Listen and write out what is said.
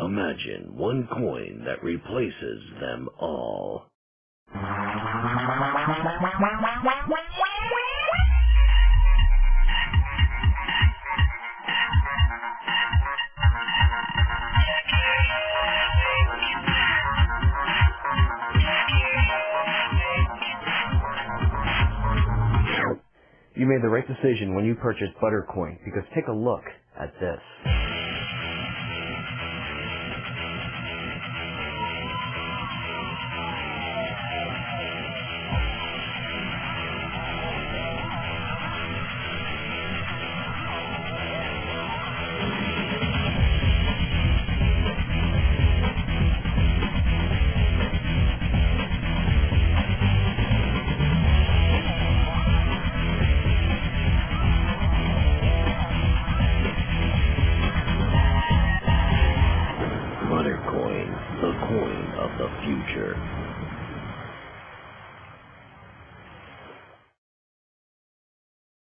Imagine one coin that replaces them all. You made the right decision when you purchased Buttercoin, because take a look at this. Buttercoin, the coin of the future.